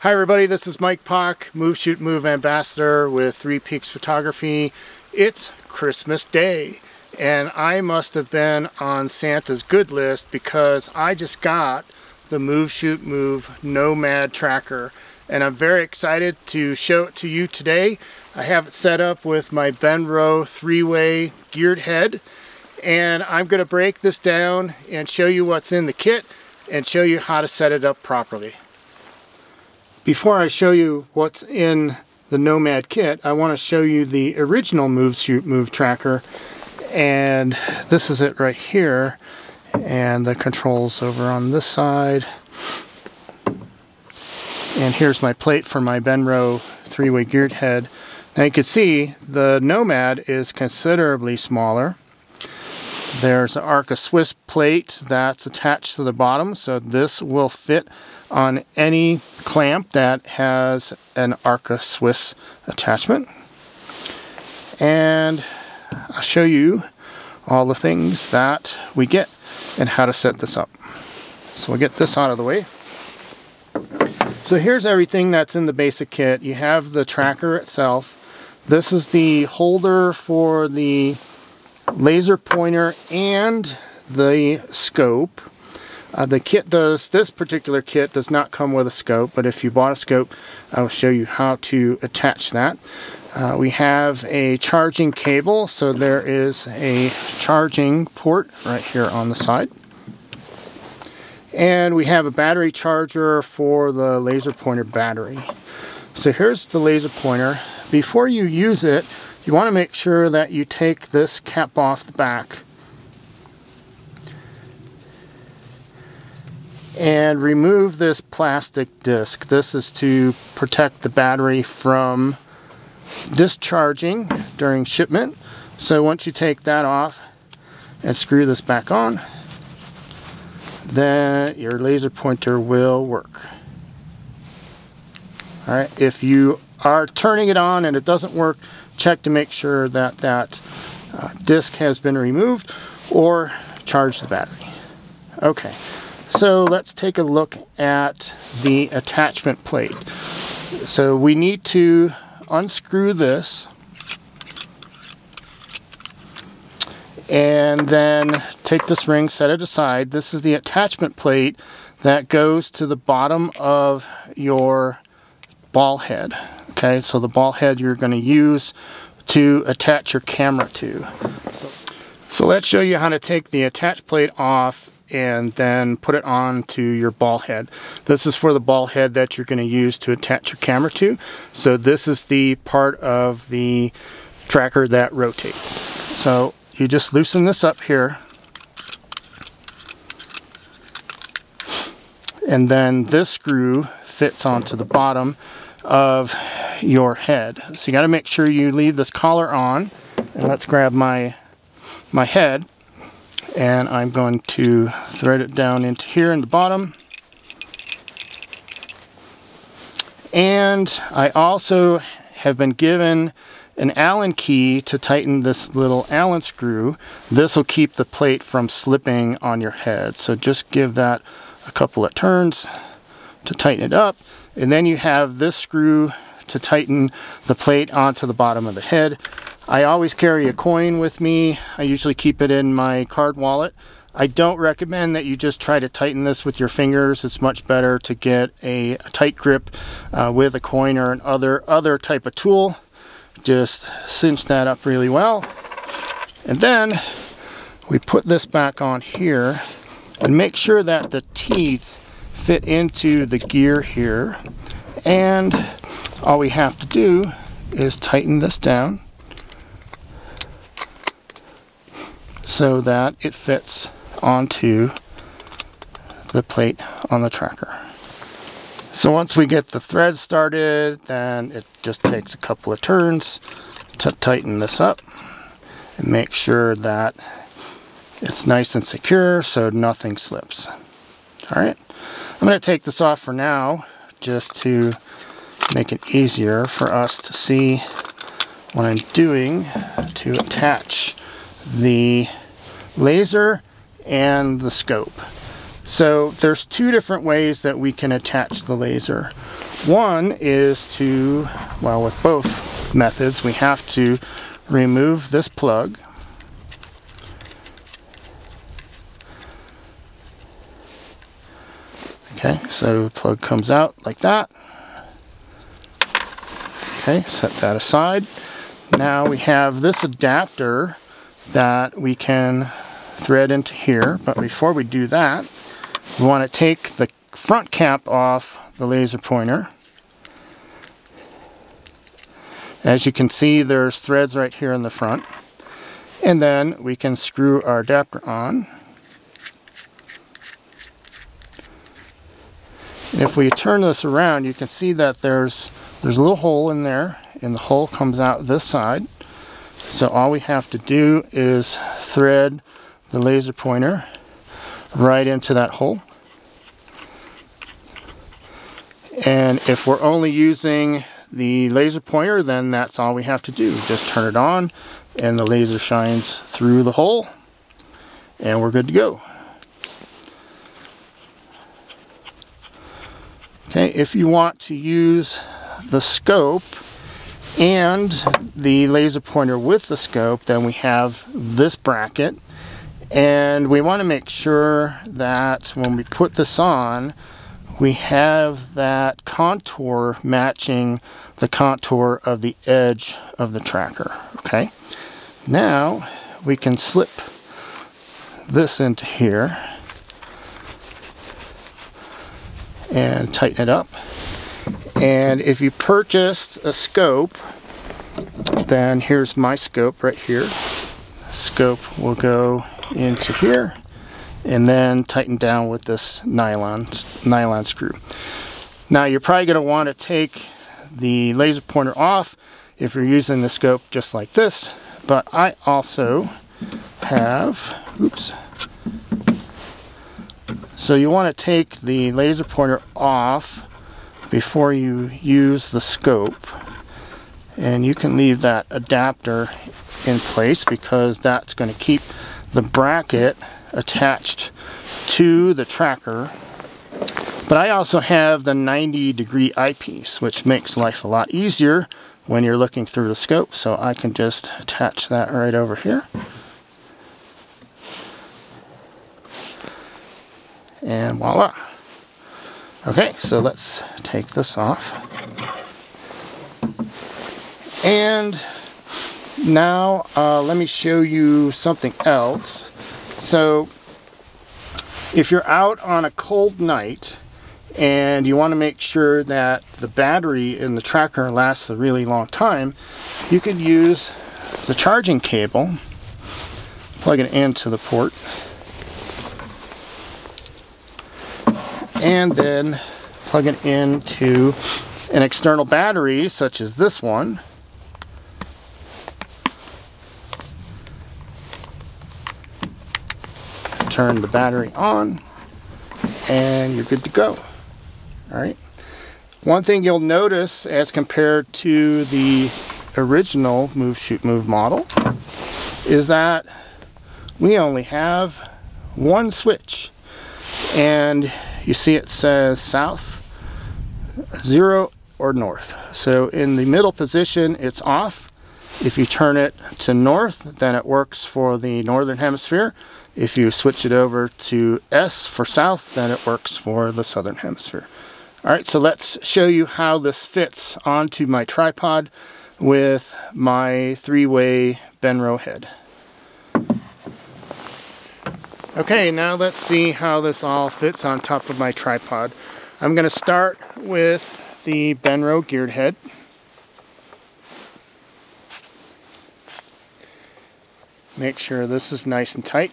Hi everybody, this is Mike Pach, Move, Shoot, Move Ambassador with Three Peaks Photography. It's Christmas Day, and I must have been on Santa's good list because I just got the Move, Shoot, Move Nomad Tracker, and I'm very excited to show it to you today. I have it set up with my Benro three-way geared head, and I'm going to break this down and show you what's in the kit and show you how to set it up properly. Before I show you what's in the Nomad kit, I want to show you the original Move, Shoot, Move tracker. And this is it right here. And the controls over on this side. And here's my plate for my Benro three-way geared head. Now you can see the Nomad is considerably smaller. There's an Arca-Swiss plate that's attached to the bottom, so this will fit on any clamp that has an Arca-Swiss attachment. And I'll show you all the things that we get and how to set this up. So we'll get this out of the way. So here's everything that's in the basic kit. You have the tracker itself. This is the holder for the laser pointer and the scope. This particular kit does not come with a scope, but if you bought a scope, I will show you how to attach that. We have a charging cable, so there is a charging port right here on the side. And we have a battery charger for the laser pointer battery. So here's the laser pointer. Before you use it, you want to make sure that you take this cap off the back and remove this plastic disc. This is to protect the battery from discharging during shipment. So once you take that off and screw this back on, then your laser pointer will work. All right, if you are turning it on and it doesn't work, check to make sure that that disc has been removed or charge the battery. Okay, so let's take a look at the attachment plate. So we need to unscrew this and then take this ring, set it aside. This is the attachment plate that goes to the bottom of your ball head. Okay, so the ball head you're going to use to attach your camera to. So let's show you how to take the attach plate off and then put it on to your ball head. This is for the ball head that you're going to use to attach your camera to. So this is the part of the tracker that rotates. So you just loosen this up here. And then this screw fits onto the bottom of your head. So you got to make sure you leave this collar on. And let's grab my head, and I'm going to thread it down into here in the bottom. And I also have been given an Allen key to tighten this little Allen screw. This will keep the plate from slipping on your head. So just give that a couple of turns to tighten it up. And then you have this screw to tighten the plate onto the bottom of the head. I always carry a coin with me. I usually keep it in my card wallet. I don't recommend that you just try to tighten this with your fingers. It's much better to get a tight grip with a coin or another type of tool. Just cinch that up really well. And then we put this back on here and make sure that the teeth fit into the gear here, and all we have to do is tighten this down so that it fits onto the plate on the tracker. So once we get the thread started, then it just takes a couple of turns to tighten this up and make sure that it's nice and secure so nothing slips. All right. I'm going to take this off for now just to make it easier for us to see what I'm doing to attach the laser and the scope. So there's two different ways that we can attach the laser. One is to, well, with both methods, we have to remove this plug. Okay, so the plug comes out like that. Okay, set that aside. Now we have this adapter that we can thread into here, but before we do that, we want to take the front cap off the laser pointer. As you can see, there's threads right here in the front, and then we can screw our adapter on. If we turn this around, you can see that there's a little hole in there, and the hole comes out this side. So all we have to do is thread the laser pointer right into that hole. And if we're only using the laser pointer, then that's all we have to do. Just turn it on and the laser shines through the hole and we're good to go. Okay, if you want to use the scope and the laser pointer with the scope, then we have this bracket, and we want to make sure that when we put this on, we have that contour matching the contour of the edge of the tracker. Okay, now we can slip this into here and tighten it up. And if you purchased a scope, then here's my scope right here. Scope will go into here and then tighten down with this nylon screw. Now you're probably going to want to take the laser pointer off if you're using the scope just like this, but I also have, oops. So you want to take the laser pointer off before you use the scope, and you can leave that adapter in place because that's going to keep the bracket attached to the tracker. But I also have the 90-degree eyepiece, which makes life a lot easier when you're looking through the scope, so I can just attach that right over here. And voila. Okay, so let's take this off. And now let me show you something else. So if you're out on a cold night and you want to make sure that the battery in the tracker lasts a really long time, you could use the charging cable, plug it into the port, and then plug it into an external battery such as this one. Turn the battery on and you're good to go. All right. One thing you'll notice as compared to the original Move, Shoot, Move model is that we only have one switch, and you see it says south, zero, or north. So in the middle position, it's off. If you turn it to north, then it works for the northern hemisphere. If you switch it over to S for south, then it works for the southern hemisphere. All right, so let's show you how this fits onto my tripod with my three-way Benro head. Okay, now let's see how this all fits on top of my tripod. I'm going to start with the Benro geared head. Make sure this is nice and tight.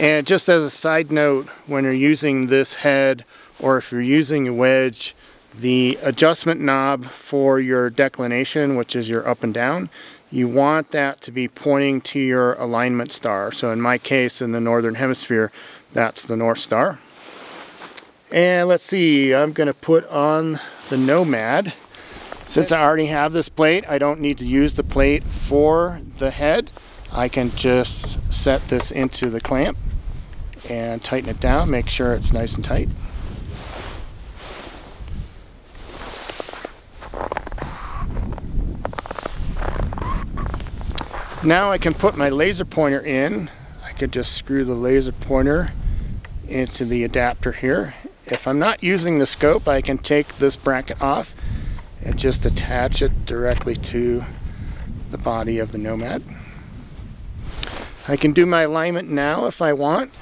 And just as a side note, when you're using this head, or if you're using a wedge, the adjustment knob for your declination, which is your up and down, you want that to be pointing to your alignment star. So in my case, in the northern hemisphere, that's the North Star. And let's see, I'm going to put on the Nomad. Since I already have this plate, I don't need to use the plate for the head. I can just set this into the clamp and tighten it down, make sure it's nice and tight. Now I can put my laser pointer in. I could just screw the laser pointer into the adapter here. If I'm not using the scope, I can take this bracket off and just attach it directly to the body of the Nomad. I can do my alignment now if I want.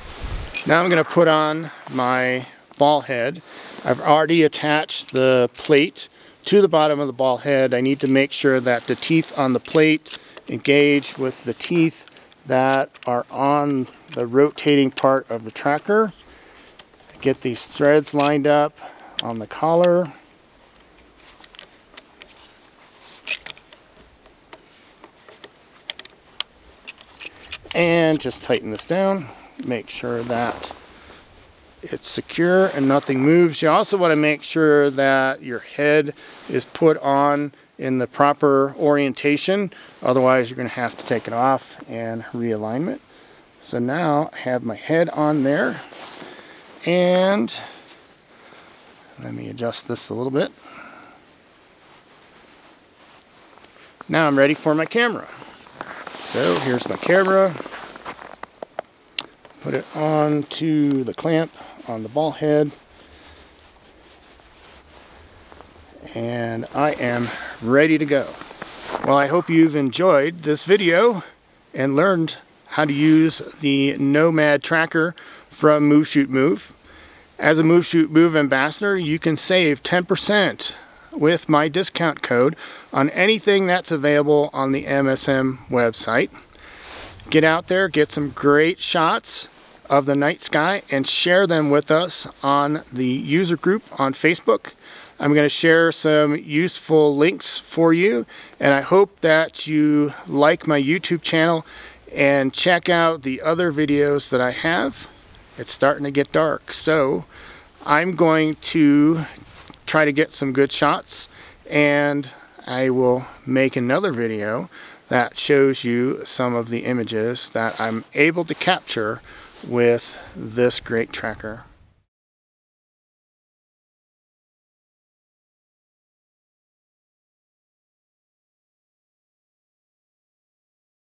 Now I'm going to put on my ball head. I've already attached the plate to the bottom of the ball head. I need to make sure that the teeth on the plate engage with the teeth that are on the rotating part of the tracker. Get these threads lined up on the collar. And just tighten this down. Make sure that it's secure and nothing moves. You also want to make sure that your head is put on in the proper orientation, otherwise you're going to have to take it off and realign it. So now I have my head on there, and let me adjust this a little bit. Now I'm ready for my camera. So here's my camera. Put it onto the clamp on the ball head. And I am ready to go. Well, I hope you've enjoyed this video and learned how to use the Nomad Tracker from Move, Shoot, Move. As a Move, Shoot, Move ambassador, you can save 10% with my discount code on anything that's available on the MSM website. Get out there, get some great shots of the night sky, and share them with us on the user group on Facebook. I'm going to share some useful links for you, and I hope that you like my YouTube channel and check out the other videos that I have. It's starting to get dark, so I'm going to try to get some good shots, and I will make another video that shows you some of the images that I'm able to capture with this great tracker.